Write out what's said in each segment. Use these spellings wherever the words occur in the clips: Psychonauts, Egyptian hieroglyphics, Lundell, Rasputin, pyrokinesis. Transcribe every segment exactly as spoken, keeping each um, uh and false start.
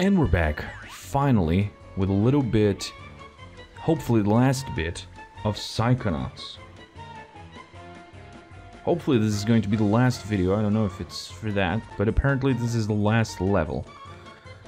And we're back, finally, with a little bit, hopefully the last bit, of Psychonauts. Hopefully this is going to be the last video, I don't know if it's for that, but apparently this is the last level.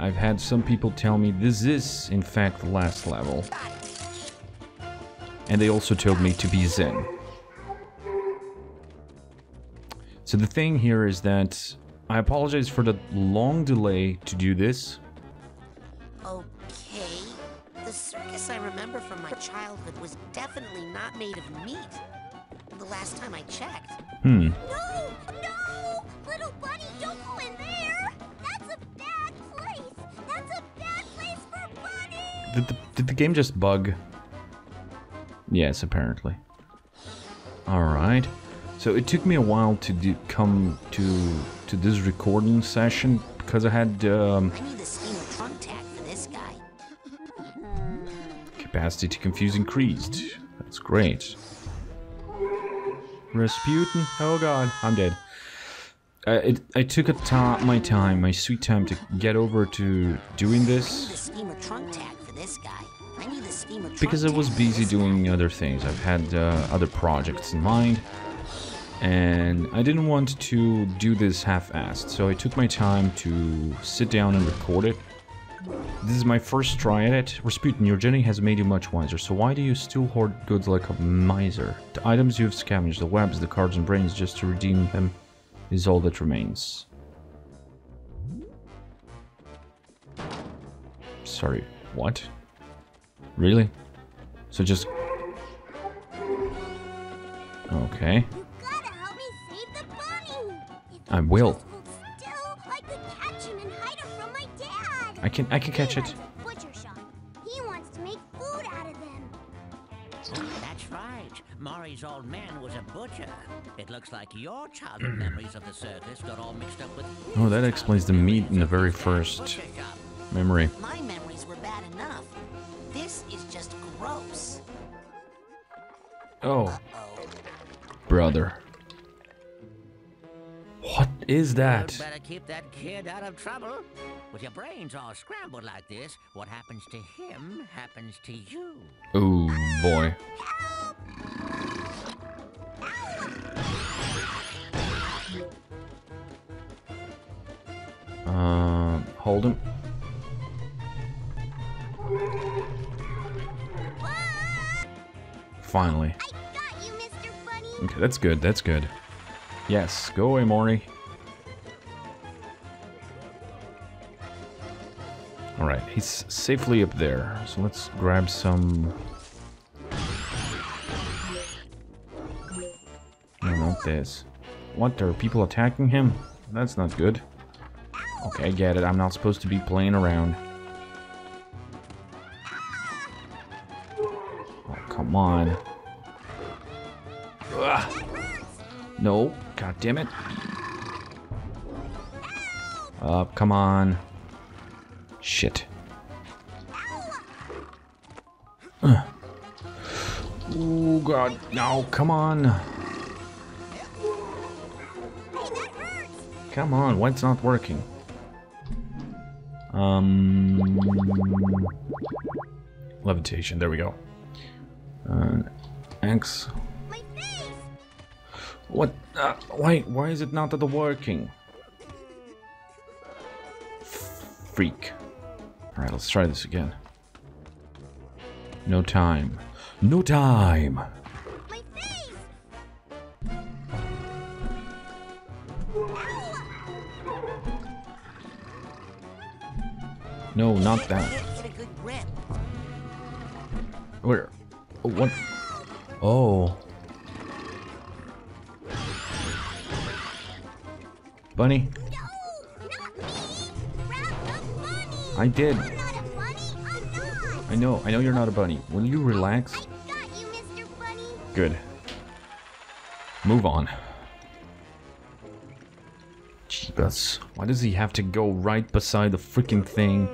I've had some people tell me this is, in fact, the last level. And they also told me to be zen. So the thing here is that I apologize for the long delay to do this. Okay. The circus I remember from my childhood was definitely not made of meat. The last time I checked. Hmm. No! No! Little buddy, don't go in there! That's a bad place! That's a bad place for bunnies! Did the, did the game just bug? Yes, apparently. Alright. So it took me a while to do, come to to this recording session because I had um, I need the schema contact for this guy. Capacity to confuse increased. That's great. Rasputin. Oh god, I'm dead. Uh, it, I took a ta my time, my sweet time to get over to doing this. I need the schema contact for this guy. I need the schema because I was busy doing other things. I've had uh, other projects in mind. And I didn't want to do this half-assed, so I took my time to sit down and record it. This is my first try at it. Rasputin, your journey has made you much wiser, so why do you still hoard goods like a miser? The items you have scavenged, the webs, the cards and brains, just to redeem them is all that remains. Sorry, what? Really? So just... Okay. I will. Still, I could catch him and hide it from my dad. I can I can catch it. Butcher shop. He wants to make food out of them. That's right. Maury's old man was a butcher. It looks like your childhood memories of the circus got all mixed up with... Oh, that explains the meat in the very first memory. My memories were bad enough. This is just gross. Oh. Uh-oh. Brother. What is that? You better keep that kid out of trouble. With your brains all scrambled like this, what happens to him happens to you. Oh boy. Help! Help! Uh, hold him. What? Finally. I got you, Mister Bunny. Okay, that's good. That's good. Yes, go away, Maury. Alright, he's safely up there. So let's grab some... I want this. What, are people attacking him? That's not good. Okay, I get it. I'm not supposed to be playing around. Oh, come on. Ugh. No. God damn it. Up, uh, come on. Shit. Uh. Oh god, no, come on. Come on, what's not working? Um Levitation, there we go. Uh, X. What? Uh, why? Why is it not at the working? Freak. All right, let's try this again. No time. No time. My face. No, not that. Where? Oh, what? Oh. Bunny? No, not me. Grab the bunny. I did. You're not a bunny. I'm not. I know, I know you're not a bunny. Will you relax? I got you, Mister Bunny. Good. Move on. Jeebus. Why does he have to go right beside the freaking thing?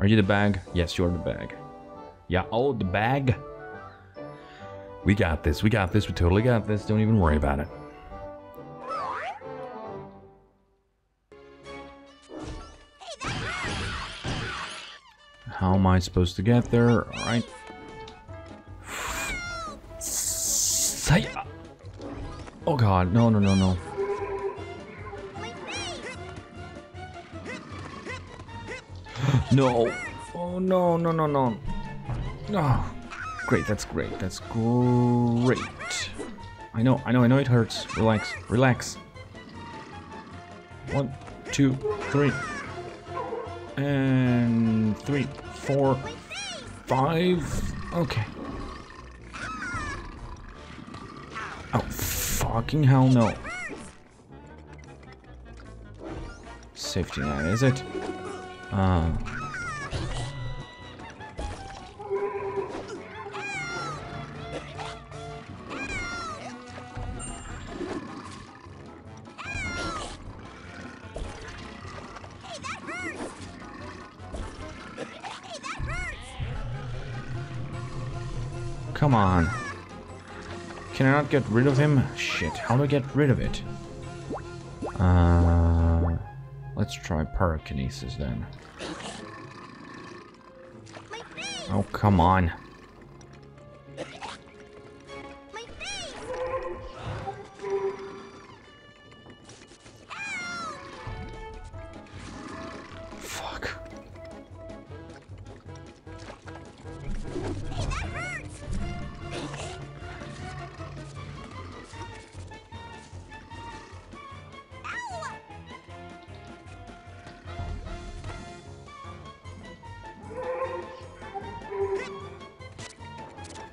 Are you the bag? Yes, you're the bag. Yeah, oh, the bag. We got this, we got this, we totally got this. Don't even worry about it. How am I supposed to get there? Alright. Oh god, no, no, no, no. No! Oh no, no, no, no. Oh, great, that's great, that's great. I know, I know, I know it hurts. Relax, relax. One, two, three. And three, four, five. Okay. Oh, fucking hell no. Safety net, is it? Uh. Come on. Can I not get rid of him? Shit, how do I get rid of it? Uh, let's try pyrokinesis then. Oh, come on.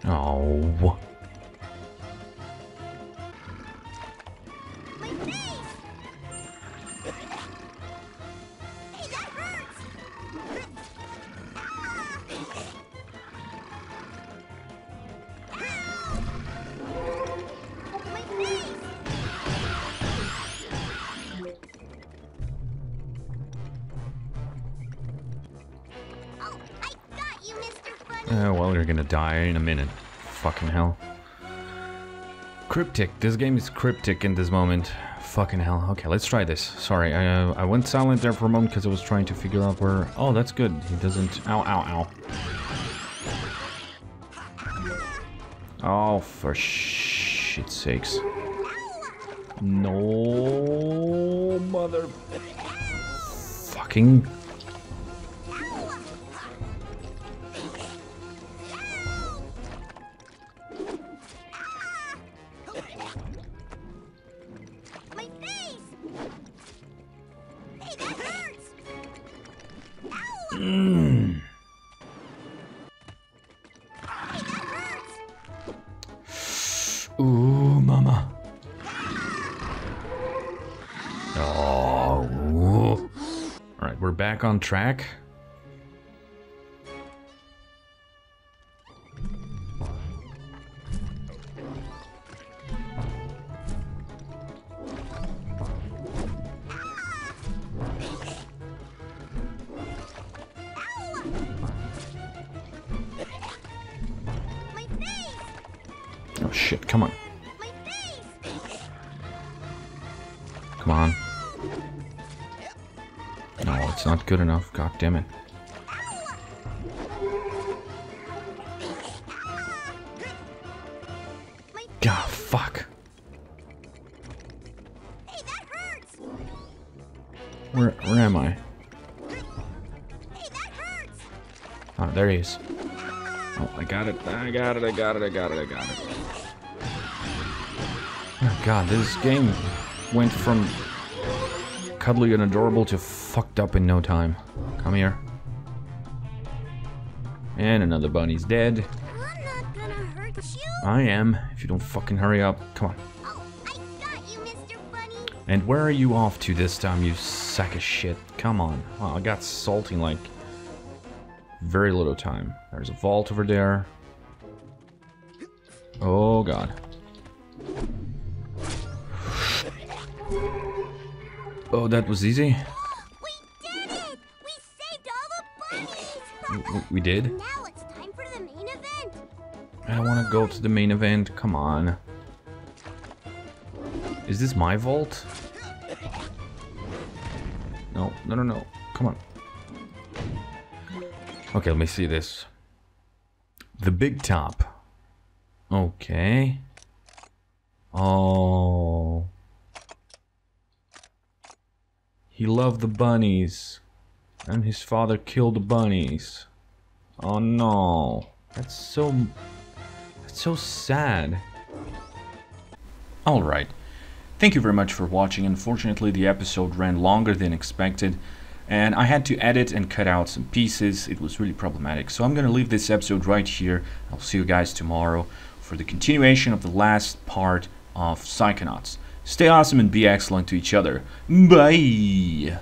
Oh. Uh, well, you're gonna die in a minute. Fucking hell. Cryptic. This game is cryptic in this moment. Fucking hell. Okay, let's try this. Sorry, I, uh, I went silent there for a moment because I was trying to figure out where... Oh, that's good. He doesn't... Ow, ow, ow. Oh, for shit's sakes. No, mother... Fucking... Ooh, mama. Oh. All right, we're back on track. Oh shit, come on. Come on. No, it's not good enough, god damn it. God, fuck. Where, where am I? Oh, there he is. Oh, I got it, I got it, I got it, I got it, I got it. Oh god, this game went from cuddly and adorable to fucked up in no time. Come here. And another bunny's dead. I'm not gonna hurt you. I am, if you don't fucking hurry up. Come on. Oh, I got you, Mister Bunny. And where are you off to this time, you sack of shit? Come on. Wow, I got salty like... very little time. There's a vault over there. Oh god. Oh, that was easy. We did it! We saved all the bunnies! We did? Now it's time for the main event. I want to go to the main event. Come on. Is this my vault? No, no, no, no. Come on. Okay, let me see this. The big top. Okay. Oh. He loved the bunnies. And his father killed the bunnies. Oh no. That's so... That's so sad. Alright. Thank you very much for watching. Unfortunately, the episode ran longer than expected. And I had to edit and cut out some pieces. It was really problematic. So I'm going to leave this episode right here. I'll see you guys tomorrow for the continuation of the last part of Psychonauts. Stay awesome and be excellent to each other. Bye!